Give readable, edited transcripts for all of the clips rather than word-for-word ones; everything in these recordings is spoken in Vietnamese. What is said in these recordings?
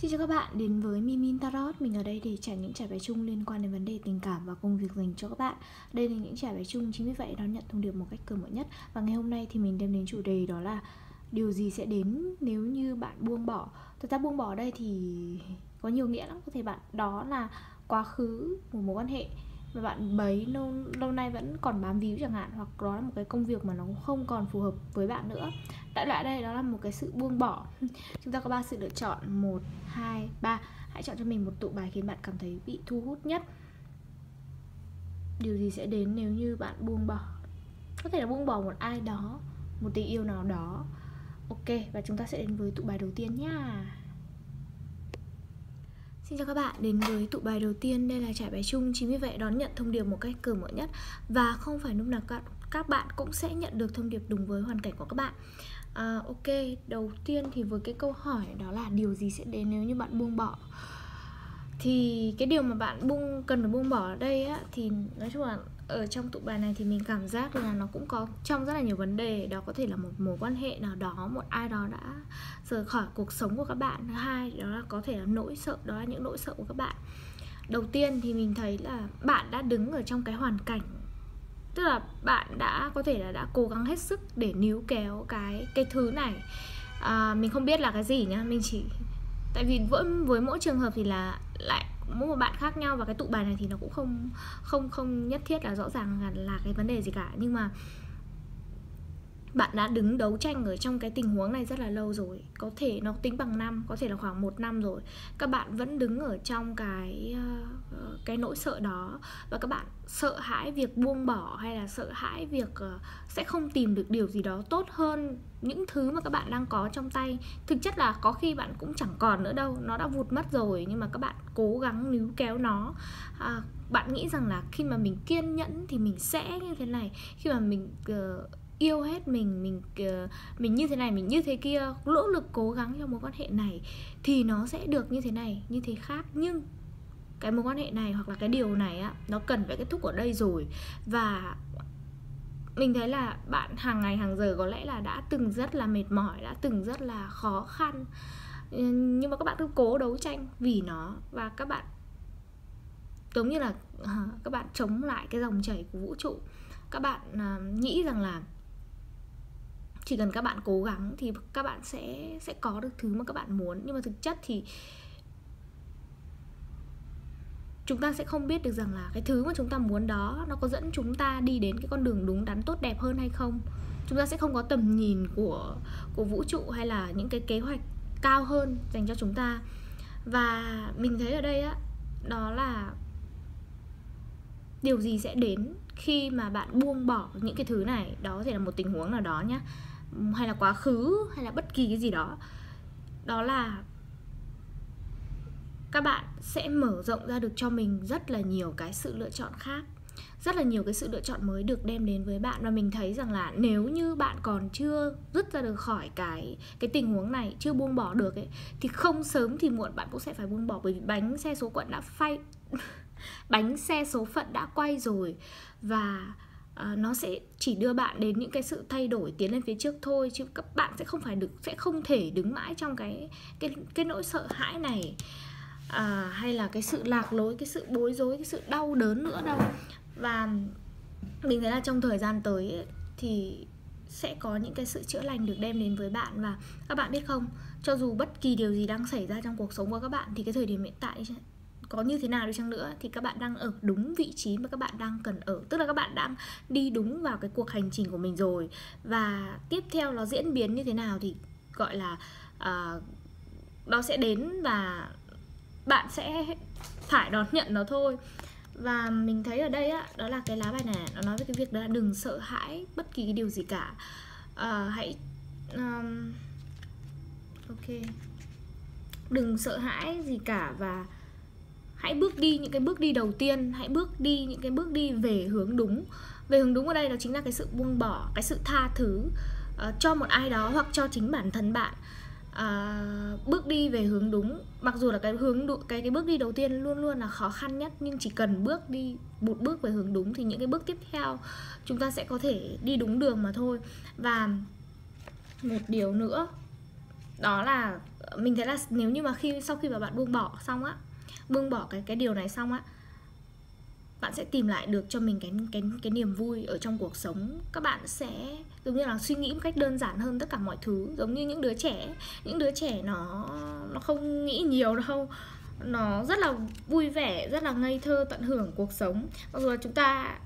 Xin chào các bạn đến với Min Min Tarot. Mình ở đây để trả những trả bài chung liên quan đến vấn đề tình cảm và công việc dành cho các bạn. Đây là những trả bài chung, chính vì vậy đón nhận thông điệp một cách cởi mở nhất. Và ngày hôm nay thì mình đem đến chủ đề đó là điều gì sẽ đến nếu như bạn buông bỏ. Thật ra buông bỏ ở đây thì có nhiều nghĩa lắm. Có thể bạn đó là quá khứ một mối quan hệ mà bạn bấy lâu nay vẫn còn bám víu chẳng hạn, hoặc đó là một cái công việc mà nó không còn phù hợp với bạn nữa. Đại loại đây đó là một cái sự buông bỏ. Chúng ta có 3 sự lựa chọn, 1, 2, 3. Hãy chọn cho mình một tụ bài khiến bạn cảm thấy bị thu hút nhất. Điều gì sẽ đến nếu như bạn buông bỏ? Có thể là buông bỏ một ai đó, một tình yêu nào đó. Ok, và chúng ta sẽ đến với tụ bài đầu tiên nhá. Xin chào các bạn đến với tụ bài đầu tiên. Đây là trải bài chung, chính vì vậy đón nhận thông điệp một cách cởi mở nhất. Và không phải lúc nào các bạn cũng sẽ nhận được thông điệp đúng với hoàn cảnh của các bạn. Ok, đầu tiên thì với cái câu hỏi đó là điều gì sẽ đến nếu như bạn buông bỏ, thì cái điều mà bạn cần phải buông bỏ ở đây á, thì nói chung là ở trong tụ bài này thì mình cảm giác là nó cũng có trong rất là nhiều vấn đề. Đó có thể là một mối quan hệ nào đó, một ai đó đã rời khỏi cuộc sống của các bạn. Thứ hai đó là có thể là nỗi sợ, đó là những nỗi sợ của các bạn. Đầu tiên thì mình thấy là bạn đã đứng ở trong cái hoàn cảnh, tức là bạn đã có thể là đã cố gắng hết sức để níu kéo cái thứ này. Mình không biết là cái gì nhá, mình chỉ tại vì với mỗi trường hợp thì là lại mỗi một bạn khác nhau, và cái tụ bài này thì nó cũng không nhất thiết là rõ ràng là cái vấn đề gì cả. Nhưng mà bạn đã đứng đấu tranh ở trong cái tình huống này rất là lâu rồi, có thể nó tính bằng năm, có thể là khoảng 1 năm rồi. Các bạn vẫn đứng ở trong cái nỗi sợ đó, và các bạn sợ hãi việc buông bỏ, hay là sợ hãi việc sẽ không tìm được điều gì đó tốt hơn những thứ mà các bạn đang có trong tay. Thực chất là có khi bạn cũng chẳng còn nữa đâu, nó đã vụt mất rồi, nhưng mà các bạn cố gắng níu kéo nó. Bạn nghĩ rằng là khi mà mình kiên nhẫn thì mình sẽ như thế này, khi mà mình yêu hết mình như thế này, mình như thế kia, nỗ lực cố gắng cho mối quan hệ này thì nó sẽ được như thế này, như thế khác. Nhưng cái mối quan hệ này hoặc là cái điều này á, nó cần phải kết thúc ở đây rồi. Và mình thấy là bạn hàng ngày hàng giờ có lẽ là đã từng rất là mệt mỏi, đã từng rất là khó khăn, nhưng mà các bạn cứ cố đấu tranh vì nó, và các bạn giống như là các bạn chống lại cái dòng chảy của vũ trụ. Các bạn nghĩ rằng là chỉ cần các bạn cố gắng thì các bạn sẽ có được thứ mà các bạn muốn. Nhưng mà thực chất thì chúng ta sẽ không biết được rằng là cái thứ mà chúng ta muốn đó nó có dẫn chúng ta đi đến cái con đường đúng đắn tốt đẹp hơn hay không. Chúng ta sẽ không có tầm nhìn của vũ trụ, hay là những cái kế hoạch cao hơn dành cho chúng ta. Và mình thấy ở đây á, đó là điều gì sẽ đến khi mà bạn buông bỏ những cái thứ này. Đó có thể là một tình huống nào đó nhá, hay là quá khứ, hay là bất kỳ cái gì đó. Đó là các bạn sẽ mở rộng ra được cho mình rất là nhiều cái sự lựa chọn khác, rất là nhiều cái sự lựa chọn mới được đem đến với bạn. Và mình thấy rằng là nếu như bạn còn chưa dứt ra được khỏi cái tình huống này, chưa buông bỏ được ấy, thì không sớm thì muộn bạn cũng sẽ phải buông bỏ. Bởi vì bánh xe số phận đã phay bánh xe số phận đã quay rồi, và nó sẽ chỉ đưa bạn đến những cái sự thay đổi, tiến lên phía trước thôi. Chứ các bạn sẽ không thể đứng mãi trong cái nỗi sợ hãi này, hay là cái sự lạc lối, cái sự bối rối, cái sự đau đớn nữa đâu. Và mình thấy là trong thời gian tới ấy, thì sẽ có những cái sự chữa lành được đem đến với bạn. Và các bạn biết không, cho dù bất kỳ điều gì đang xảy ra trong cuộc sống của các bạn, thì cái thời điểm hiện tại có như thế nào đi chăng nữa thì các bạn đang ở đúng vị trí mà các bạn đang cần ở. Tức là các bạn đang đi đúng vào cái cuộc hành trình của mình rồi. Và tiếp theo nó diễn biến như thế nào thì gọi là nó sẽ đến và bạn sẽ phải đón nhận nó thôi. Và mình thấy ở đây á, đó là cái lá bài này nó nói về cái việc đó là đừng sợ hãi bất kỳ cái điều gì cả. Hãy đừng sợ hãi gì cả, và hãy bước đi những cái bước đi đầu tiên, hãy bước đi những cái bước đi về hướng đúng. Về hướng đúng ở đây đó chính là cái sự buông bỏ, cái sự tha thứ cho một ai đó hoặc cho chính bản thân bạn. Bước đi về hướng đúng, mặc dù là cái bước đi đầu tiên luôn luôn là khó khăn nhất, nhưng chỉ cần bước đi một bước về hướng đúng thì những cái bước tiếp theo chúng ta sẽ có thể đi đúng đường mà thôi. Và một điều nữa Đó là mình thấy là nếu như mà sau khi mà bạn buông bỏ xong á, buông bỏ cái điều này xong á, bạn sẽ tìm lại được cho mình cái niềm vui ở trong cuộc sống. Các bạn sẽ giống như là suy nghĩ một cách đơn giản hơn tất cả mọi thứ. Giống như những đứa trẻ nó không nghĩ nhiều đâu, nó rất là vui vẻ, rất là ngây thơ, tận hưởng cuộc sống. Mặc dù là chúng ta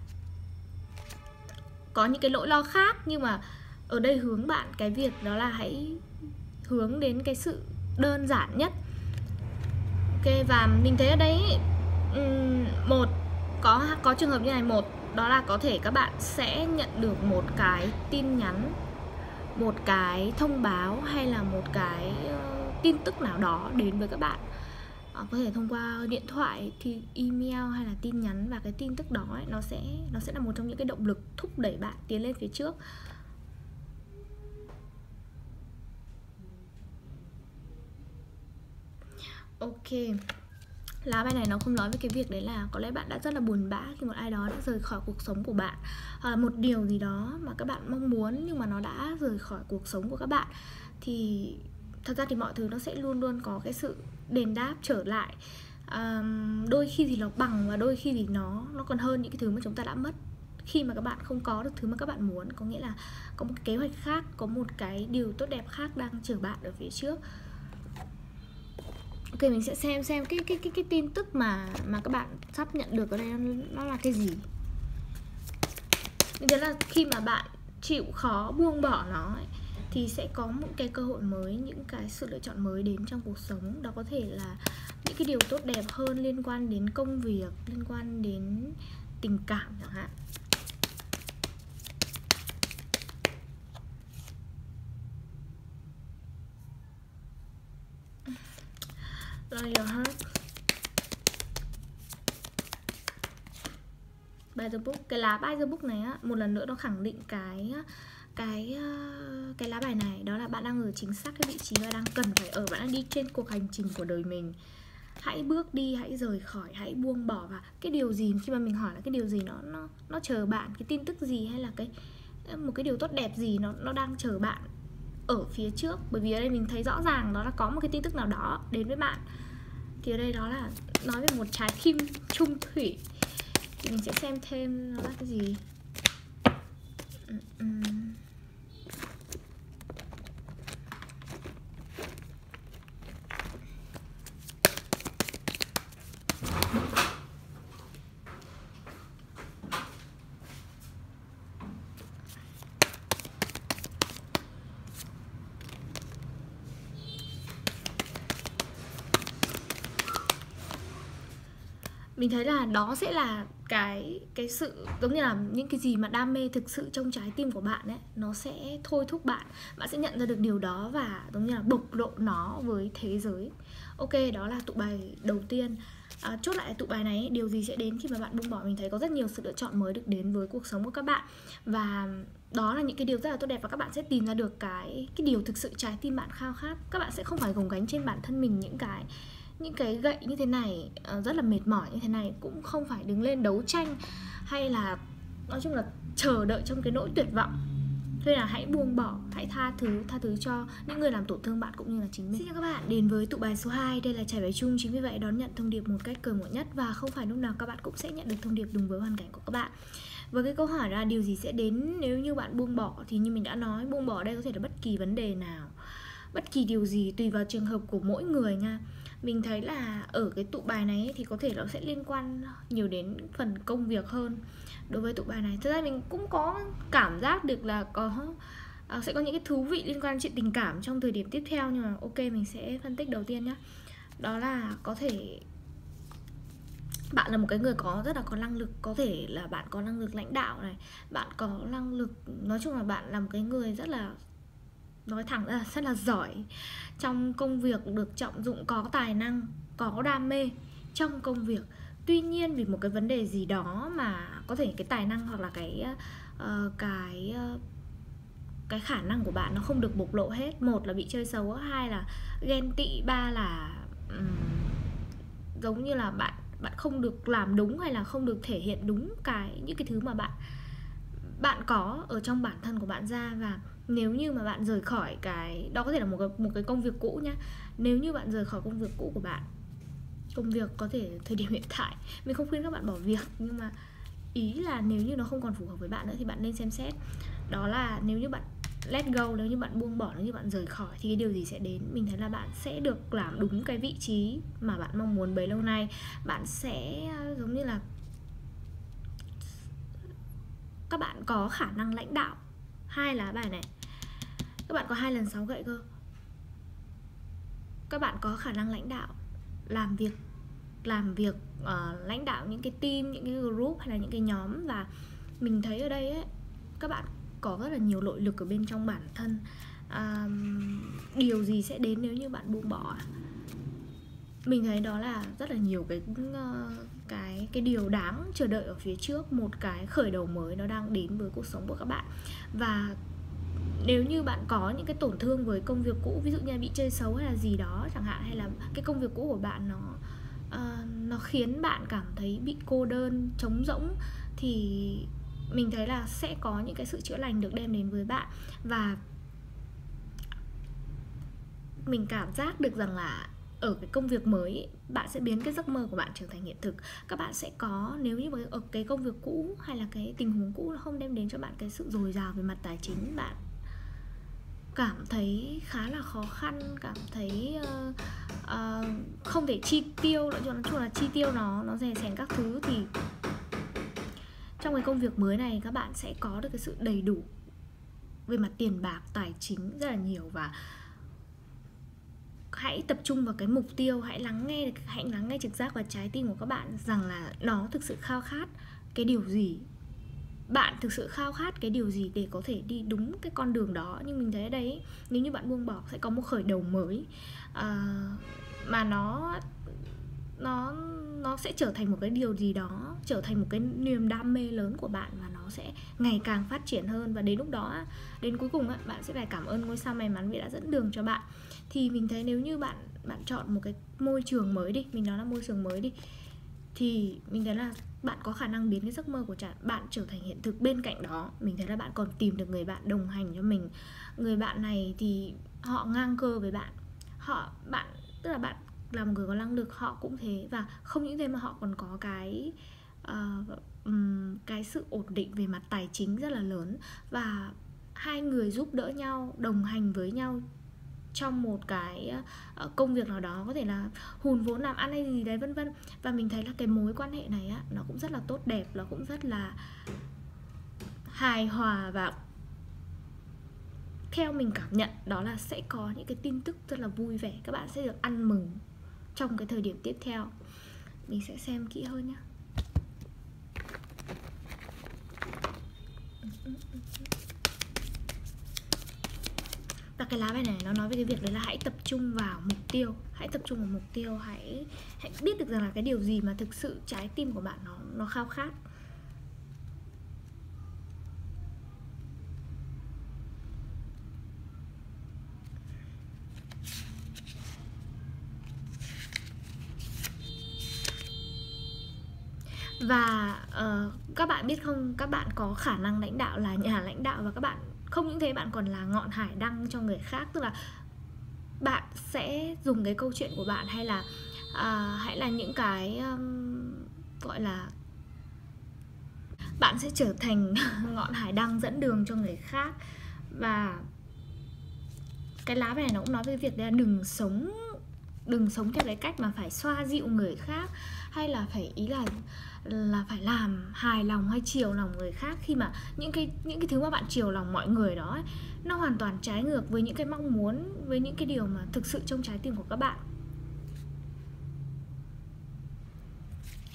có những cái nỗi lo khác, nhưng mà ở đây hướng bạn cái việc đó là hãy hướng đến cái sự đơn giản nhất. Ok, và mình thấy ở đây một có trường hợp như này. Một, đó là có thể các bạn sẽ nhận được một cái tin nhắn, một cái thông báo hay là một cái tin tức nào đó đến với các bạn. Có thể thông qua điện thoại, thì email hay là tin nhắn. Và cái tin tức đó ấy, nó sẽ là một trong những cái động lực thúc đẩy bạn tiến lên phía trước. Ok, lá bài này nó không nói về cái việc đấy là có lẽ bạn đã rất là buồn bã khi một ai đó đã rời khỏi cuộc sống của bạn, hoặc là một điều gì đó mà các bạn mong muốn nhưng mà nó đã rời khỏi cuộc sống của các bạn. Thì thật ra thì mọi thứ nó sẽ luôn luôn có cái sự đền đáp trở lại. Đôi khi thì nó bằng và đôi khi thì nó còn hơn những cái thứ mà chúng ta đã mất khi mà các bạn không có được thứ mà các bạn muốn. Có nghĩa là có một kế hoạch khác, có một cái điều tốt đẹp khác đang chờ bạn ở phía trước. Ok, mình sẽ xem cái tin tức mà các bạn sắp nhận được ở đây nó là cái gì. Mình thấy là khi mà bạn chịu khó buông bỏ nó ấy, thì sẽ có một cái cơ hội mới, những cái sự lựa chọn mới đến trong cuộc sống. Đó có thể là những cái điều tốt đẹp hơn liên quan đến công việc, liên quan đến tình cảm chẳng hạn. By the book. Cái lá by the book này á, một lần nữa nó khẳng định cái lá bài này, đó là bạn đang ở chính xác cái vị trí mà đang cần phải ở. Bạn đang đi trên cuộc hành trình của đời mình. Hãy bước đi, hãy rời khỏi, hãy buông bỏ. Và cái điều gì, khi mà mình hỏi là cái điều gì nó chờ bạn, cái tin tức gì hay là một cái điều tốt đẹp gì nó đang chờ bạn ở phía trước. Bởi vì ở đây mình thấy rõ ràng đó là có một cái tin tức nào đó đến với bạn. Thì ở đây đó là nói về một trái kim trung thủy. Thì mình sẽ xem thêm nó là cái gì. Mình thấy là đó sẽ là cái sự giống như là những cái gì mà đam mê thực sự trong trái tim của bạn ấy, nó sẽ thôi thúc bạn. Bạn sẽ nhận ra được điều đó và giống như là bộc lộ nó với thế giới. Ok, đó là tụ bài đầu tiên. Chốt lại tụ bài này, điều gì sẽ đến khi mà bạn buông bỏ? Mình thấy có rất nhiều sự lựa chọn mới được đến với cuộc sống của các bạn. Và đó là những cái điều rất là tốt đẹp. Và các bạn sẽ tìm ra được cái điều thực sự trái tim bạn khao khát. Các bạn sẽ không phải gồng gánh trên bản thân mình những cái gậy như thế này, rất là mệt mỏi như thế này. Cũng không phải đứng lên đấu tranh hay là nói chung là chờ đợi trong cái nỗi tuyệt vọng. Thế là hãy buông bỏ, hãy tha thứ cho những người làm tổn thương bạn cũng như là chính mình. Xin chào các bạn, đến với tụ bài số 2. Đây là trải bài chung, chính vì vậy đón nhận thông điệp một cách cởi mở nhất. Và không phải lúc nào các bạn cũng sẽ nhận được thông điệp đúng với hoàn cảnh của các bạn. Với cái câu hỏi là điều gì sẽ đến nếu như bạn buông bỏ, thì như mình đã nói, buông bỏ đây có thể là bất kỳ vấn đề nào, bất kỳ điều gì, tùy vào trường hợp của mỗi người nha. Mình thấy là ở cái tụ bài này thì có thể nó sẽ liên quan nhiều đến phần công việc hơn. Đối với tụ bài này, thật ra mình cũng có cảm giác được là sẽ có những cái thú vị liên quan đến chuyện tình cảm trong thời điểm tiếp theo. Nhưng mà ok, mình sẽ phân tích đầu tiên nhé. Đó là có thể bạn là một cái người rất là có năng lực. Có thể là bạn có năng lực lãnh đạo này, bạn có năng lực, nói chung là bạn là một cái người rất là, nói thẳng ra là rất là giỏi trong công việc, được trọng dụng, có tài năng, có đam mê trong công việc. Tuy nhiên vì một cái vấn đề gì đó mà có thể cái tài năng hoặc là cái khả năng của bạn nó không được bộc lộ hết. Một là bị chơi xấu, hai là ghen tị, ba là giống như là bạn không được làm đúng hay là không được thể hiện đúng những cái thứ mà bạn có ở trong bản thân của bạn ra. Và nếu như mà bạn rời khỏi cái, đó có thể là một cái công việc cũ nhá. Nếu như bạn rời khỏi công việc cũ của bạn, công việc có thể thời điểm hiện tại, mình không khuyên các bạn bỏ việc, nhưng mà ý là nếu như nó không còn phù hợp với bạn nữa thì bạn nên xem xét. Đó là nếu như bạn let go, nếu như bạn buông bỏ, nếu như bạn rời khỏi thì cái điều gì sẽ đến? Mình thấy là bạn sẽ được làm đúng cái vị trí mà bạn mong muốn bấy lâu nay. Bạn sẽ giống như là các bạn có khả năng lãnh đạo. Hai lá bài này, các bạn có 2 lần 6 gậy cơ. Các bạn có khả năng lãnh đạo, làm việc, lãnh đạo những cái team, những cái group hay là những cái nhóm. Và mình thấy ở đây ấy, các bạn có rất là nhiều nội lực ở bên trong bản thân. Điều gì sẽ đến nếu như bạn buông bỏ? Mình thấy đó là rất là nhiều cái điều đáng chờ đợi ở phía trước. Một cái khởi đầu mới nó đang đến với cuộc sống của các bạn. Và nếu như bạn có những cái tổn thương với công việc cũ, ví dụ như là bị chơi xấu hay là gì đó chẳng hạn, hay là cái công việc cũ của bạn nó khiến bạn cảm thấy bị cô đơn, trống rỗng, thì mình thấy là sẽ có những cái sự chữa lành được đem đến với bạn. Và mình cảm giác được rằng là ở cái công việc mới ấy, bạn sẽ biến cái giấc mơ của bạn trở thành hiện thực. Các bạn sẽ có, nếu như mà ở cái công việc cũ hay là cái tình huống cũ nó không đem đến cho bạn cái sự dồi dào về mặt tài chính, bạn cảm thấy khá là khó khăn, cảm thấy không thể chi tiêu, nói chung là chi tiêu nó rè rèn các thứ, thì trong cái công việc mới này các bạn sẽ có được cái sự đầy đủ về mặt tiền bạc, tài chính rất là nhiều. Và hãy tập trung vào cái mục tiêu, hãy lắng nghe trực giác và trái tim của các bạn, rằng là nó thực sự khao khát cái điều gì, bạn thực sự khao khát cái điều gì để có thể đi đúng cái con đường đó. Nhưng mình thấy ở đây ấy, nếu như bạn buông bỏ sẽ có một khởi đầu mới mà nó sẽ trở thành một cái điều gì đó, trở thành một cái niềm đam mê lớn của bạn, và nó sẽ ngày càng phát triển hơn. Và đến lúc đó, đến cuối cùng bạn sẽ phải cảm ơn ngôi sao may mắn vì đã dẫn đường cho bạn. Thì mình thấy nếu như bạn chọn một cái môi trường mới đi, mình nói là môi trường mới đi, thì mình thấy là bạn có khả năng biến cái giấc mơ của bạn trở thành hiện thực. Bên cạnh đó, mình thấy là bạn còn tìm được người bạn đồng hành cho mình. Người bạn này thì họ ngang cơ với bạn, tức là bạn là một người có năng lực, họ cũng thế, và không những thế mà họ còn có cái sự ổn định về mặt tài chính rất là lớn. Và hai người giúp đỡ nhau, đồng hành với nhau trong một cái công việc nào đó, có thể là hùn vốn làm ăn hay gì đấy vân vân. Và mình thấy là cái mối quan hệ này nó cũng rất là tốt đẹp, nó cũng rất là hài hòa. Và theo mình cảm nhận đó là sẽ có những cái tin tức rất là vui vẻ, các bạn sẽ được ăn mừng trong cái thời điểm tiếp theo. Mình sẽ xem kỹ hơn nhé. Và cái lá bài này nó nói về cái việc đấy là hãy tập trung vào mục tiêu. Hãy biết được rằng là cái điều gì mà thực sự trái tim của bạn nó khao khát. Và các bạn biết không, các bạn có khả năng lãnh đạo, là nhà lãnh đạo. Và các bạn không những thế, bạn còn là ngọn hải đăng cho người khác. Tức là bạn sẽ dùng cái câu chuyện của bạn, hay là những cái gọi là bạn sẽ trở thành ngọn hải đăng dẫn đường cho người khác. Và cái lá này nó cũng nói về việc là đừng sống theo cái cách mà phải xoa dịu người khác, hay là phải ý là phải làm hài lòng hay chiều lòng người khác, khi mà những cái thứ mà bạn chiều lòng mọi người đó ấy, nó hoàn toàn trái ngược với những cái mong muốn, với những cái điều mà thực sự trong trái tim của các bạn.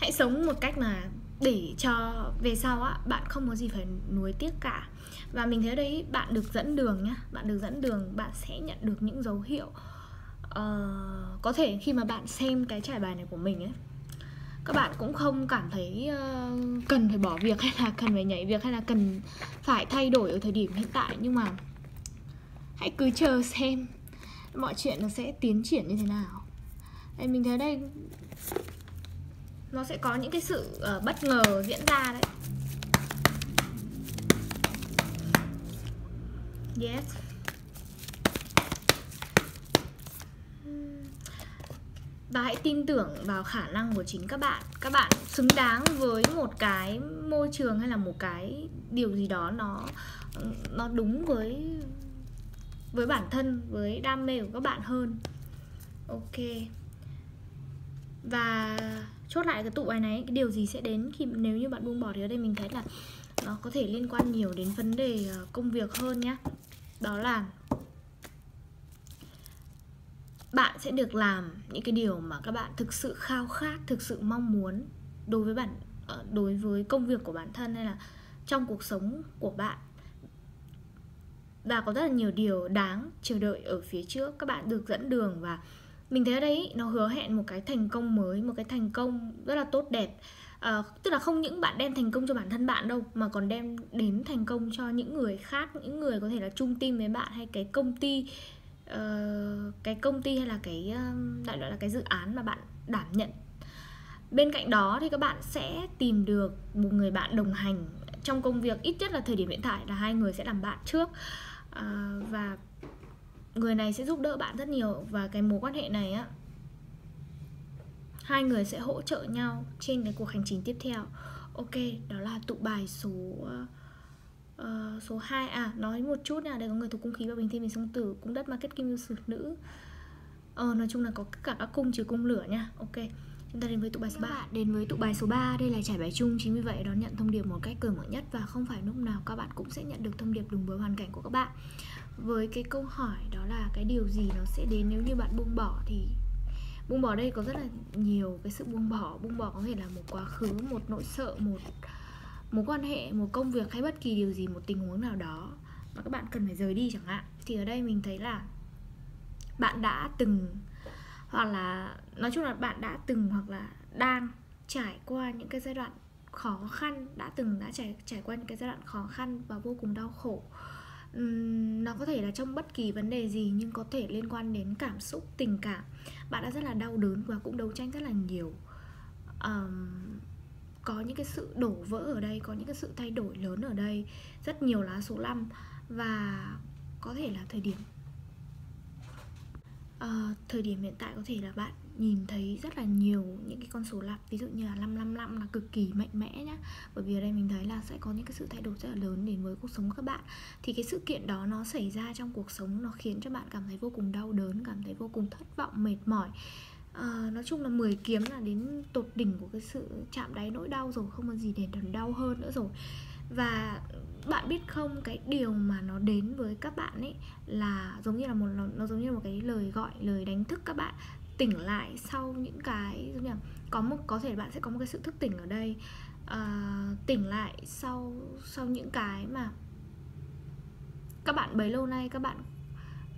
Hãy sống một cách mà để cho về sau bạn không có gì phải nuối tiếc cả. Và mình thấy ở đây bạn được dẫn đường nhá, bạn sẽ nhận được những dấu hiệu. Có thể khi mà bạn xem cái trải bài này của mình ấy, các bạn cũng không cảm thấy cần phải bỏ việc, hay là cần phải nhảy việc, hay là cần phải thay đổi ở thời điểm hiện tại. Nhưng mà hãy cứ chờ xem mọi chuyện nó sẽ tiến triển như thế nào. Mình thấy đây nó sẽ có những cái sự bất ngờ diễn ra đấy. Yes. Và hãy tin tưởng vào khả năng của chính các bạn. Các bạn xứng đáng với một cái môi trường hay là một cái điều gì đó nó đúng với bản thân, với đam mê của các bạn hơn. Ok. Và chốt lại cái tụ bài này, cái điều gì sẽ đến khi nếu như bạn buông bỏ, thì ở đây mình thấy là nó có thể liên quan nhiều đến vấn đề công việc hơn nhé. Đó là bạn sẽ được làm những cái điều mà các bạn thực sự khao khát, thực sự mong muốn đối với công việc của bản thân hay là trong cuộc sống của bạn. Và có rất là nhiều điều đáng chờ đợi ở phía trước. Các bạn được dẫn đường và mình thấy ở đây nó hứa hẹn một cái thành công mới, một cái thành công rất là tốt đẹp. Tức là không những bạn đem thành công cho bản thân bạn đâu, mà còn đem đến thành công cho những người khác, những người có thể là chung team với bạn, hay cái công ty, hay là cái đại loại là cái dự án mà bạn đảm nhận. Bên cạnh đó thì các bạn sẽ tìm được một người bạn đồng hành trong công việc, ít nhất là thời điểm hiện tại là 2 người sẽ làm bạn trước, và người này sẽ giúp đỡ bạn rất nhiều. Và cái mối quan hệ này á, 2 người sẽ hỗ trợ nhau trên cái cuộc hành trình tiếp theo. Ok, đó là tụ bài số 2. À, nói một chút nha, đây có người thuộc cung khí và bình thiên, mình song tử, cung đất, market kim, sử nữ. Nói chung là có cả các cung trừ cung lửa nha. Ok, chúng ta đến với tụ bài số 3. Đến với tụ bài số 3, đây là trải bài chung, chính vì vậy đón nhận thông điệp một cách cởi mở nhất, và không phải lúc nào các bạn cũng sẽ nhận được thông điệp đúng với hoàn cảnh của các bạn. Với cái câu hỏi đó là cái điều gì nó sẽ đến nếu như bạn buông bỏ, thì buông bỏ đây có rất là nhiều cái sự buông bỏ. Buông bỏ có thể là một quá khứ, một nỗi sợ, một mối quan hệ, một công việc, hay bất kỳ điều gì, một tình huống nào đó mà các bạn cần phải rời đi chẳng hạn. Thì ở đây mình thấy là bạn đã từng, hoặc là nói chung là bạn đã từng hoặc là đang trải qua những cái giai đoạn khó khăn, đã trải qua những cái giai đoạn khó khăn và vô cùng đau khổ. Nó có thể là trong bất kỳ vấn đề gì, nhưng có thể liên quan đến cảm xúc, tình cảm. Bạn đã rất là đau đớn và cũng đấu tranh rất là nhiều. Có những cái sự đổ vỡ ở đây, có những cái sự thay đổi lớn ở đây, rất nhiều lá số 5. Và có thể là thời điểm hiện tại có thể là bạn nhìn thấy rất là nhiều những cái con số lặp, ví dụ như là 555 là cực kỳ mạnh mẽ nhá. Bởi vì ở đây mình thấy là sẽ có những cái sự thay đổi rất là lớn đến với cuộc sống của các bạn. Thì cái sự kiện đó nó xảy ra trong cuộc sống, nó khiến cho bạn cảm thấy vô cùng đau đớn, cảm thấy vô cùng thất vọng, mệt mỏi. Nói chung là 10 kiếm là đến tột đỉnh của cái sự chạm đáy nỗi đau rồi, không có gì để đau hơn nữa rồi. Và bạn biết không, cái điều mà nó đến với các bạn ấy là giống như là nó giống như một cái lời gọi, lời đánh thức các bạn tỉnh lại sau những cái giống như là có thể bạn sẽ có một cái sự thức tỉnh ở đây, tỉnh lại sau những cái mà các bạn bấy lâu nay các bạn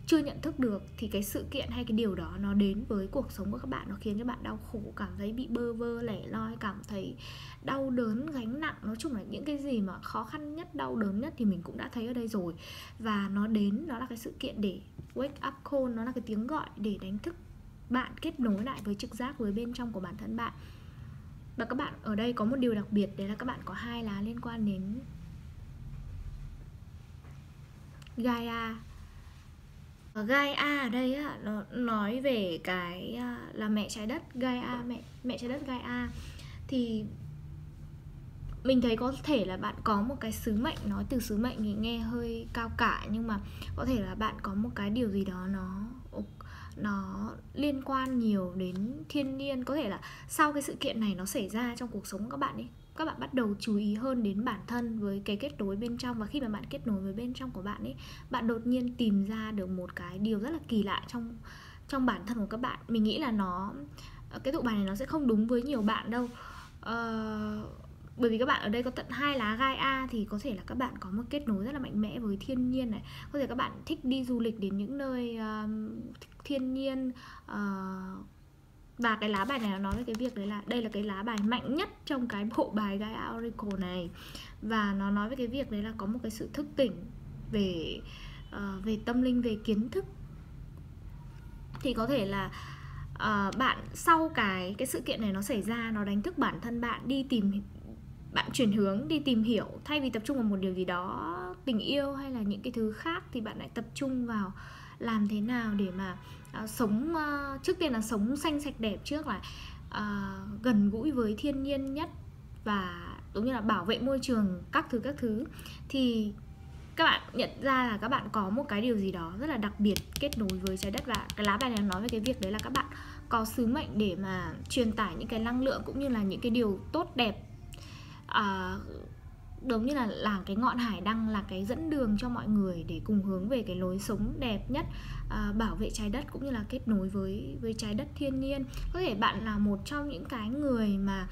chưa nhận thức được. Thì cái sự kiện hay cái điều đó nó đến với cuộc sống của các bạn, nó khiến cho bạn đau khổ, cảm thấy bị bơ vơ, lẻ loi, cảm thấy đau đớn, gánh nặng. Nói chung là những cái gì mà khó khăn nhất, đau đớn nhất thì mình cũng đã thấy ở đây rồi. Và nó đến, nó là cái sự kiện để wake up call, nó là cái tiếng gọi để đánh thức bạn, kết nối lại với trực giác, với bên trong của bản thân bạn. Và các bạn ở đây có một điều đặc biệt, đấy là các bạn có 2 lá liên quan đến Gaia. Gaia ở đây á, nó nói về cái là mẹ trái đất Gaia, mẹ trái đất Gaia. Thì mình thấy có thể là bạn có một cái sứ mệnh. Nói từ sứ mệnh thì nghe hơi cao cả, nhưng mà có thể là bạn có một cái điều gì đó nó liên quan nhiều đến thiên nhiên. Có thể là sau cái sự kiện này nó xảy ra trong cuộc sống của các bạn ấy, các bạn bắt đầu chú ý hơn đến bản thân, với cái kết nối bên trong. Và khi mà bạn kết nối với bên trong của bạn ấy, bạn đột nhiên tìm ra được một cái điều rất là kỳ lạ trong bản thân của các bạn. Mình nghĩ là cái tụ bài này nó sẽ không đúng với nhiều bạn đâu, bởi vì các bạn ở đây có tận 2 lá Gaia. Thì có thể là các bạn có một kết nối rất là mạnh mẽ với thiên nhiên này. Có thể các bạn thích đi du lịch đến những nơi thiên nhiên. Và cái lá bài này nó nói về cái việc đấy là đây là cái lá bài mạnh nhất trong cái bộ bài Gaia Oracle này. Và nó nói về cái việc đấy là có một cái sự thức tỉnh về tâm linh, về kiến thức. Thì có thể là bạn sau cái sự kiện này nó xảy ra, nó đánh thức bản thân bạn, bạn chuyển hướng, đi tìm hiểu. Thay vì tập trung vào một điều gì đó tình yêu hay là những cái thứ khác thì bạn lại tập trung vào làm thế nào để mà sống, trước tiên là sống xanh sạch đẹp trước, là gần gũi với thiên nhiên nhất và giống như là bảo vệ môi trường các thứ, thì các bạn nhận ra là các bạn có một cái điều gì đó rất là đặc biệt kết nối với trái đất. Và cái lá bài này nói về cái việc đấy là các bạn có sứ mệnh để mà truyền tải những cái năng lượng cũng như là những cái điều tốt đẹp, giống như là cái ngọn hải đăng là cái dẫn đường cho mọi người để cùng hướng về cái lối sống đẹp nhất, bảo vệ trái đất cũng như là kết nối với trái đất thiên nhiên. Có thể bạn là một trong những cái người mà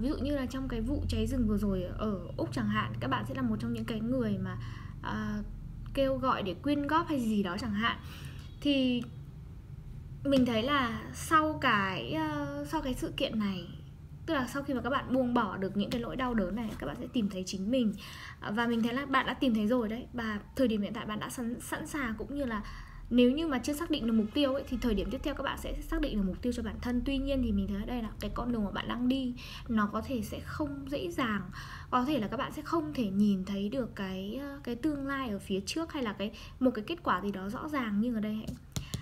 ví dụ như là trong cái vụ cháy rừng vừa rồi ở Úc chẳng hạn, các bạn sẽ là một trong những cái người mà kêu gọi để quyên góp hay gì đó chẳng hạn. Thì mình thấy là sau cái sự kiện này, tức là sau khi mà các bạn buông bỏ được những cái nỗi đau đớn này, các bạn sẽ tìm thấy chính mình. Và mình thấy là bạn đã tìm thấy rồi đấy. Và thời điểm hiện tại bạn đã sẵn sàng, cũng như là nếu như mà chưa xác định được mục tiêu ấy, thì thời điểm tiếp theo các bạn sẽ xác định được mục tiêu cho bản thân. Tuy nhiên thì mình thấy ở đây là cái con đường mà bạn đang đi nó có thể sẽ không dễ dàng. Có thể là các bạn sẽ không thể nhìn thấy được cái tương lai ở phía trước, hay là một cái kết quả gì đó rõ ràng. Nhưng ở đây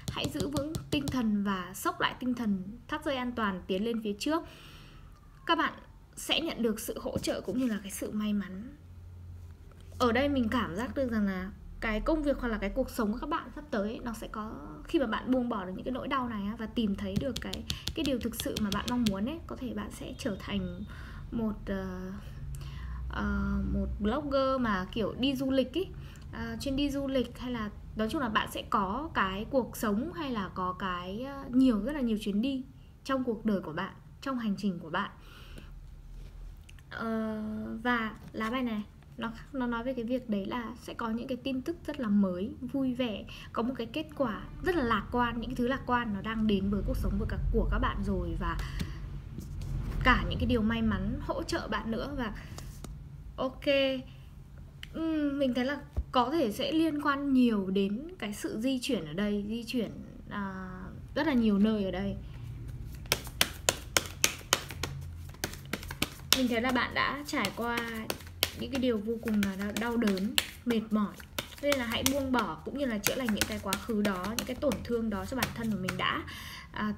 hãy giữ vững tinh thần và xốc lại tinh thần, thắt dây an toàn, tiến lên phía trước. Các bạn sẽ nhận được sự hỗ trợ cũng như là cái sự may mắn. Ở đây mình cảm giác được rằng là cái công việc hoặc là cái cuộc sống của các bạn sắp tới nó sẽ có, khi mà bạn buông bỏ được những cái nỗi đau này và tìm thấy được cái điều thực sự mà bạn mong muốn ấy, có thể bạn sẽ trở thành một blogger mà kiểu đi du lịch ấy, chuyên đi du lịch, hay là nói chung là bạn sẽ có cái cuộc sống hay là có cái rất là nhiều chuyến đi trong cuộc đời của bạn, trong hành trình của bạn. Và lá bài này nó nói về cái việc đấy là sẽ có những cái tin tức rất là mới, vui vẻ, có một cái kết quả rất là lạc quan. Những cái thứ lạc quan nó đang đến với cuộc sống của các bạn rồi, và cả những cái điều may mắn hỗ trợ bạn nữa. Và ok, mình thấy là có thể sẽ liên quan nhiều đến cái sự di chuyển ở đây, di chuyển rất là nhiều nơi ở đây. Mình thấy là bạn đã trải qua những cái điều vô cùng là đau đớn, mệt mỏi, nên là hãy buông bỏ cũng như là chữa lành những cái quá khứ đó, những cái tổn thương đó cho bản thân của mình đã.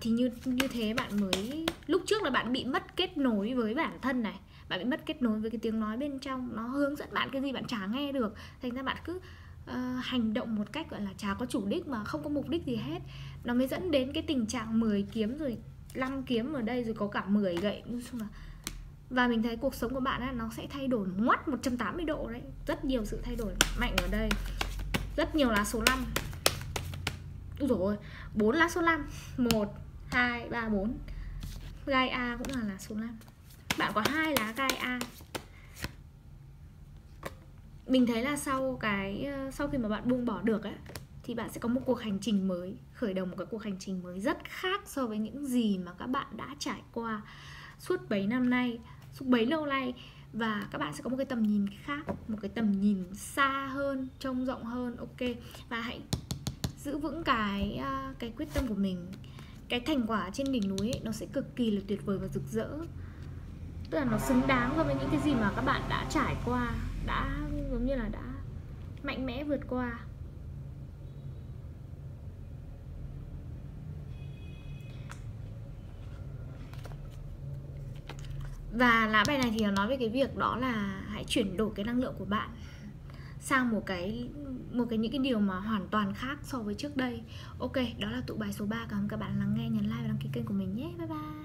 Thì như thế bạn mới, lúc trước là bạn bị mất kết nối với bản thân này, bạn bị mất kết nối với cái tiếng nói bên trong, nó hướng dẫn bạn cái gì bạn chả nghe được, thành ra bạn cứ hành động một cách gọi là chả có chủ đích mà không có mục đích gì hết. Nó mới dẫn đến cái tình trạng 10 kiếm rồi 5 kiếm ở đây, rồi có cả 10 gậy. Nói chung là, và mình thấy cuộc sống của bạn ấy, nó sẽ thay đổi ngoắt 180 độ đấy. Rất nhiều sự thay đổi mạnh ở đây. Rất nhiều lá số 5. Rồi, 4 lá số 5. 1, 2, 3, 4. Gai A cũng là lá số 5. Bạn có 2 lá gai A. Mình thấy là sau khi mà bạn buông bỏ được ấy, thì bạn sẽ có một cuộc hành trình mới, khởi đầu một cái cuộc hành trình mới rất khác so với những gì mà các bạn đã trải qua suốt bấy lâu nay. Và các bạn sẽ có một cái tầm nhìn khác, một cái tầm nhìn xa hơn, trông rộng hơn. Ok, và hãy giữ vững cái quyết tâm của mình. Cái thành quả trên đỉnh núi ấy, nó sẽ cực kỳ là tuyệt vời và rực rỡ, tức là nó xứng đáng so với những cái gì mà các bạn đã trải qua, đã giống như là đã mạnh mẽ vượt qua. Và lá bài này thì nó nói về cái việc đó là hãy chuyển đổi cái năng lượng của bạn sang một cái những cái điều mà hoàn toàn khác so với trước đây. Ok, đó là tụ bài số 3. Cảm ơn các bạn lắng nghe, nhấn like và đăng ký kênh của mình nhé. Bye bye.